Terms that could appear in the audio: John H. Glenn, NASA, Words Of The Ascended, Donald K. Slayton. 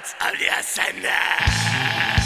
Words of the Ascended.